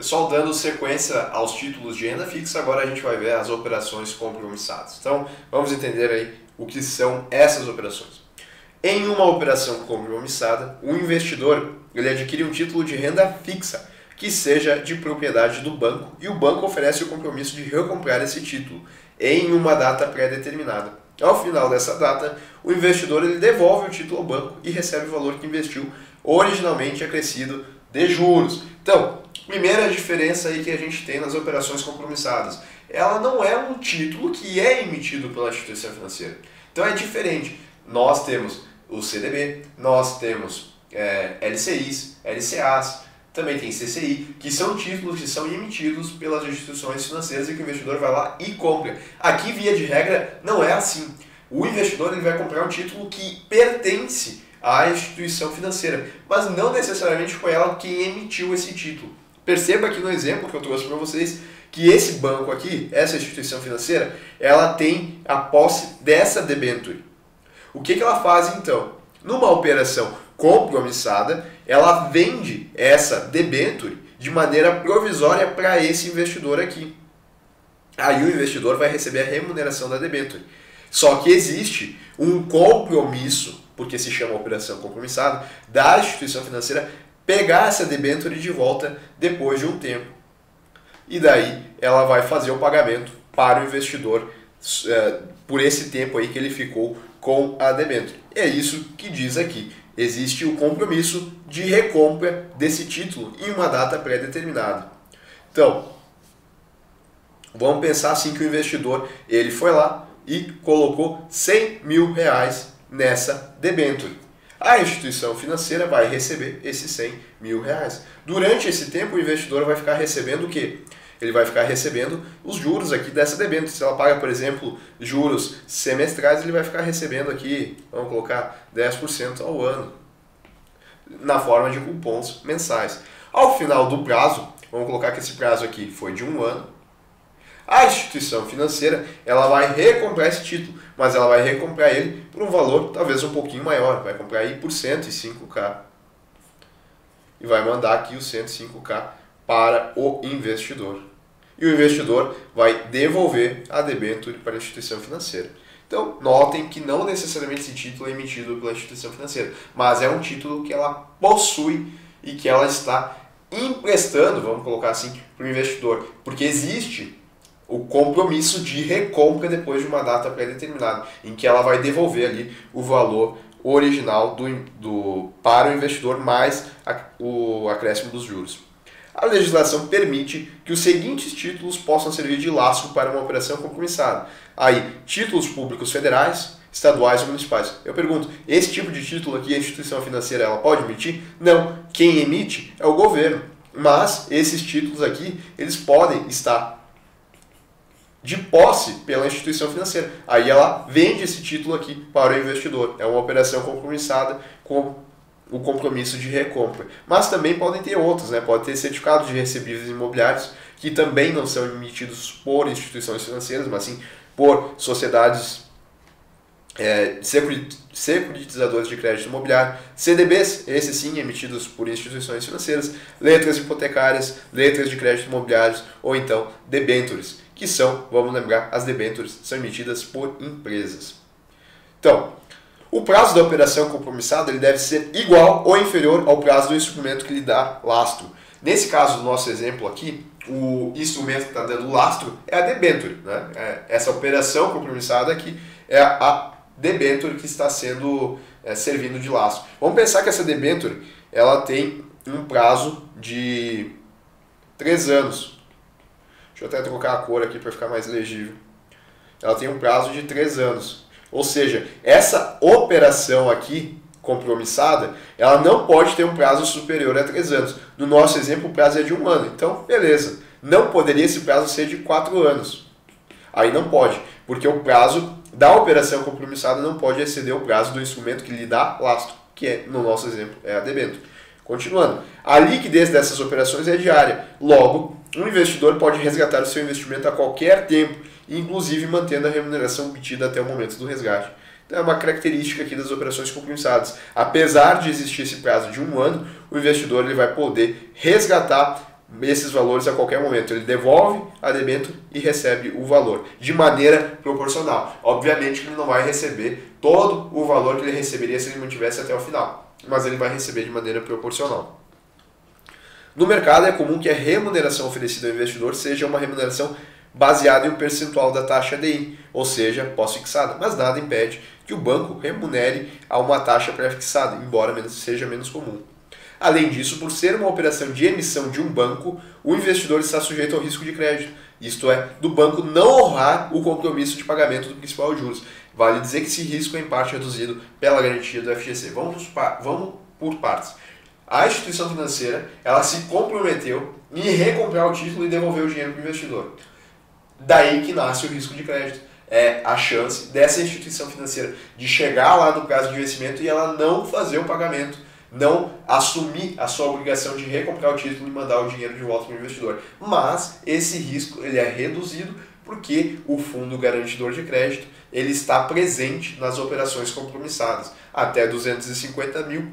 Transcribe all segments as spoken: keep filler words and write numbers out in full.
Pessoal, dando sequência aos títulos de renda fixa, agora a gente vai ver as operações compromissadas. Então, vamos entender aí o que são essas operações. Em uma operação compromissada, o investidor ele adquire um título de renda fixa que seja de propriedade do banco e o banco oferece o compromisso de recomprar esse título em uma data pré-determinada. Ao final dessa data, o investidor ele devolve o título ao banco e recebe o valor que investiu originalmente acrescido de juros. Então, primeira diferença aí que a gente tem nas operações compromissadas, ela não é um título que é emitido pela instituição financeira. Então é diferente. Nós temos o C D B, nós temos é, L C Is, L C As, também tem C C I, que são títulos que são emitidos pelas instituições financeiras e que o investidor vai lá e compra. Aqui, via de regra, não é assim. O investidor ele vai comprar um título que pertence à instituição financeira, mas não necessariamente foi ela quem emitiu esse título. Perceba aqui no exemplo que eu trouxe para vocês que esse banco aqui, essa instituição financeira, ela tem a posse dessa debenture. O que que ela faz então? Numa operação compromissada, ela vende essa debenture de maneira provisória para esse investidor aqui. Aí o investidor vai receber a remuneração da debenture. Só que existe um compromisso, porque se chama operação compromissada, da instituição financeira pegar essa debenture de volta depois de um tempo. E daí ela vai fazer o pagamento para o investidor uh, por esse tempo aí que ele ficou com a debenture. É isso que diz aqui. Existe o compromisso de recompra desse título em uma data pré-determinada. Então, vamos pensar assim que o investidor ele foi lá e colocou cem mil reais nessa debenture. A instituição financeira vai receber esses cem mil reais. Durante esse tempo, o investidor vai ficar recebendo o quê? Ele vai ficar recebendo os juros aqui dessa debenture. Se ela paga, por exemplo, juros semestrais, ele vai ficar recebendo aqui, vamos colocar dez por cento ao ano, na forma de cupons mensais. Ao final do prazo, vamos colocar que esse prazo aqui foi de um ano, a instituição financeira ela vai recomprar esse título, mas ela vai recomprar ele por um valor talvez um pouquinho maior, vai comprar aí por cento e cinco mil e vai mandar aqui os cento e cinco mil para o investidor. E o investidor vai devolver a debenture para a instituição financeira. Então, notem que não necessariamente esse título é emitido pela instituição financeira, mas é um título que ela possui e que ela está emprestando, vamos colocar assim, para o investidor, porque existe o compromisso de recompra depois de uma data pré-determinada, em que ela vai devolver ali o valor original do, do, para o investidor mais a, o acréscimo dos juros. A legislação permite que os seguintes títulos possam servir de lastro para uma operação compromissada. Aí, títulos públicos federais, estaduais e municipais. Eu pergunto, esse tipo de título aqui, a instituição financeira, ela pode emitir? Não. Quem emite é o governo. Mas esses títulos aqui, eles podem estar de posse pela instituição financeira. Aí ela vende esse título aqui para o investidor. É uma operação compromissada com o compromisso de recompra, mas também podem ter outros, né? Pode ter certificados de recebíveis imobiliários que também não são emitidos por instituições financeiras, mas sim por sociedades é, securitizadoras de crédito imobiliário, C D Bs, esses sim emitidos por instituições financeiras, letras hipotecárias, letras de crédito imobiliários ou então debêntures, que são, vamos lembrar, as debêntures são emitidas por empresas. Então, o prazo da operação compromissada ele deve ser igual ou inferior ao prazo do instrumento que lhe dá lastro. Nesse caso, no nosso exemplo aqui, o instrumento que está dando lastro é a debenture, né? É, essa operação compromissada aqui é a debenture que está sendo é, servindo de lastro. Vamos pensar que essa debenture ela tem um prazo de três anos. Deixa eu até trocar a cor aqui para ficar mais legível. Ela tem um prazo de três anos. Ou seja, essa operação aqui, compromissada, ela não pode ter um prazo superior a três anos. No nosso exemplo, o prazo é de um ano. Então, beleza. Não poderia esse prazo ser de quatro anos. Aí não pode, porque o prazo da operação compromissada não pode exceder o prazo do instrumento que lhe dá lastro, que é, no nosso exemplo, é a debênture. Continuando, a liquidez dessas operações é diária. Logo, um investidor pode resgatar o seu investimento a qualquer tempo, inclusive mantendo a remuneração obtida até o momento do resgate. Então é uma característica aqui das operações compromissadas. Apesar de existir esse prazo de um ano, o investidor ele vai poder resgatar esses valores a qualquer momento. Ele devolve adebento e recebe o valor de maneira proporcional. Obviamente que ele não vai receber todo o valor que ele receberia se ele mantivesse até o final, mas ele vai receber de maneira proporcional. No mercado é comum que a remuneração oferecida ao investidor seja uma remuneração baseada em um percentual da taxa D I, ou seja, pós-fixada, mas nada impede que o banco remunere a uma taxa pré-fixada, embora seja menos comum. Além disso, por ser uma operação de emissão de um banco, o investidor está sujeito ao risco de crédito, isto é, do banco não honrar o compromisso de pagamento do principal juros. Vale dizer que esse risco é em parte reduzido pela garantia do F G C. Vamos, vamos por partes. A instituição financeira ela se comprometeu em recomprar o título e devolver o dinheiro para o investidor. Daí que nasce o risco de crédito. É a chance dessa instituição financeira de chegar lá no prazo de vencimento e ela não fazer o pagamento, não assumir a sua obrigação de recomprar o título e mandar o dinheiro de volta para o investidor. Mas esse risco ele é reduzido porque o fundo garantidor de crédito ele está presente nas operações compromissadas, até duzentos e cinquenta mil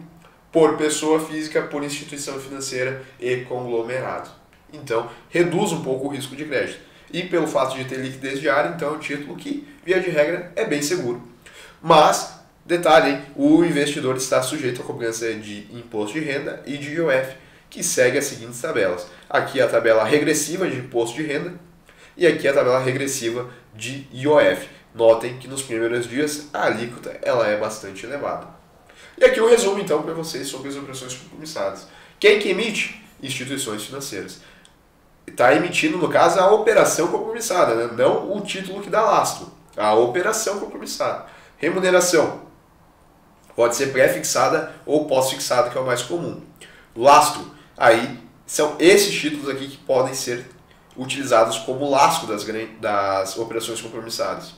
por pessoa física, por instituição financeira e conglomerado. Então, reduz um pouco o risco de crédito. E pelo fato de ter liquidez diária, então é um título que, via de regra, é bem seguro. Mas, detalhe, hein? O investidor está sujeito à cobrança de imposto de renda e de I O F, que segue as seguintes tabelas. Aqui a tabela regressiva de imposto de renda e aqui a tabela regressiva de I O F. Notem que nos primeiros dias a alíquota ela é bastante elevada. E aqui um resumo então para vocês sobre as operações compromissadas. Quem que emite? Instituições financeiras. Está emitindo, no caso, a operação compromissada, né? Não o título que dá lastro. A operação compromissada. Remuneração. Pode ser pré-fixada ou pós-fixada, que é o mais comum. Lastro. Aí são esses títulos aqui que podem ser utilizados como lastro das, das operações compromissadas.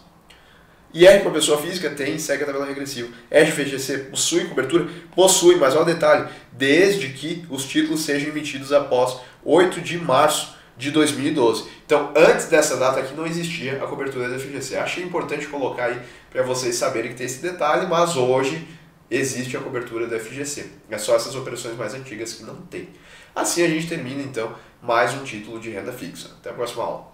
I R para pessoa física tem, segue a tabela regressiva. F G C possui cobertura? Possui, mas olha o detalhe. Desde que os títulos sejam emitidos após oito de março de dois mil e doze. Então, antes dessa data aqui não existia a cobertura da F G C. Achei importante colocar aí para vocês saberem que tem esse detalhe, mas hoje existe a cobertura da F G C. É só essas operações mais antigas que não tem. Assim a gente termina, então, mais um título de renda fixa. Até a próxima aula.